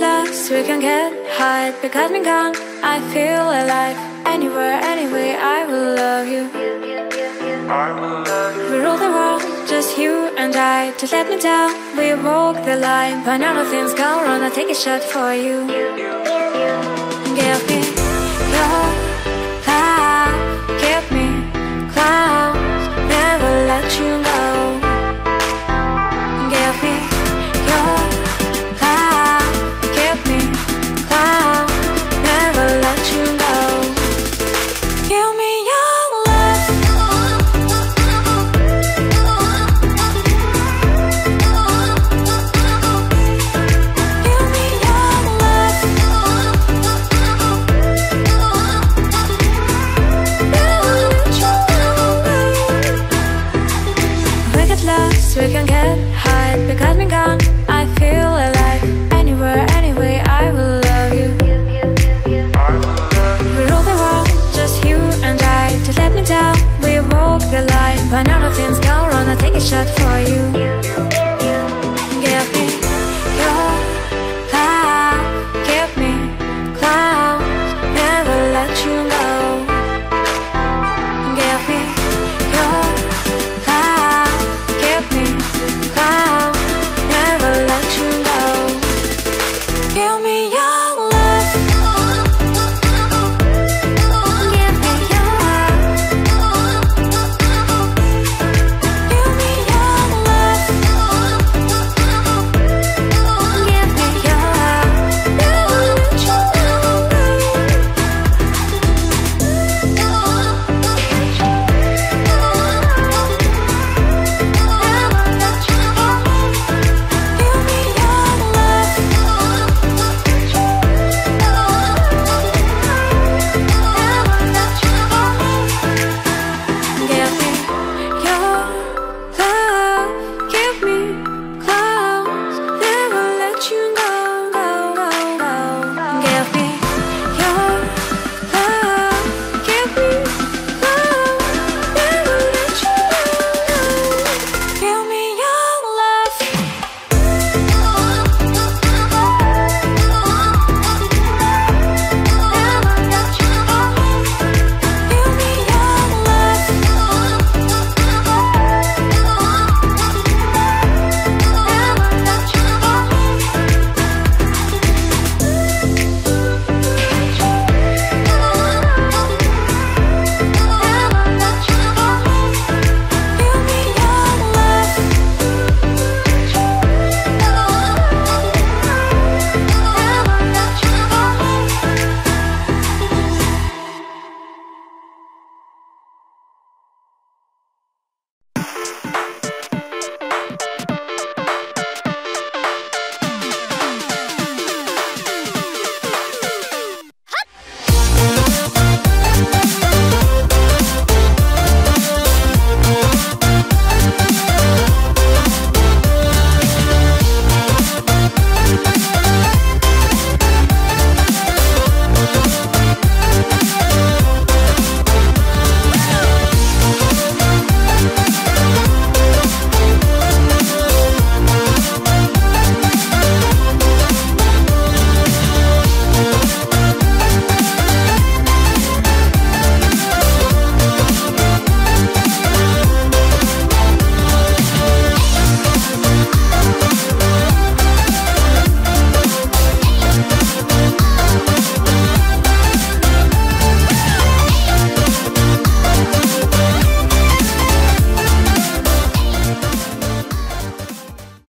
lost, we can get high. You got me gone, I feel alive. Anywhere, anyway, I will love you. We rule the world, just you and I. Just let me down, we walk the line. But none of things gone wrong, I'll take a shot for you. Give me your love, give me close, never let you go. Give me your love, give me close, never let you go. Give me your love. Give me your love. Never let you go. We get lost, we can get high. You got me gone, I feel alive. Anywhere, anyway, I will love you. We rule the world, just you and I. Just let me down, we walk the line. But none of things go wrong, I'll take a shot for you.